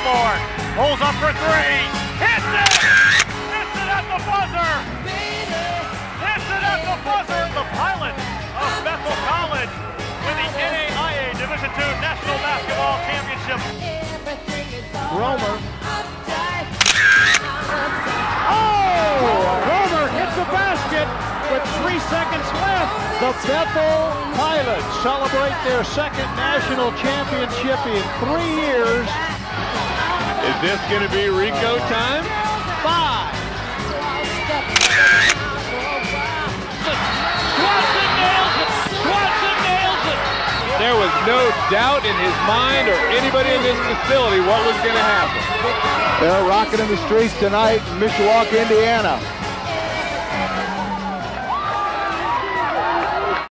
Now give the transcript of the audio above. sophomore, holds up for three, hits it! Hits it at the buzzer! Hits it at the buzzer! The Pilots of Bethel College win the NAIA Division II National Basketball Championship. Romer. Oh! Romer hits the basket with 3 seconds left. The Bethel Pilots celebrate their second national championship in 3 years. Is this going to be Rico time? 5. Swanson nails it! Swanson nails it! There was no doubt in his mind or anybody in this facility what was going to happen. They're rocking in the streets tonight in Mishawaka, Indiana.